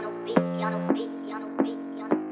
IanoBeatz, IanoBeatz, IanoBeatz, IanoBeatz.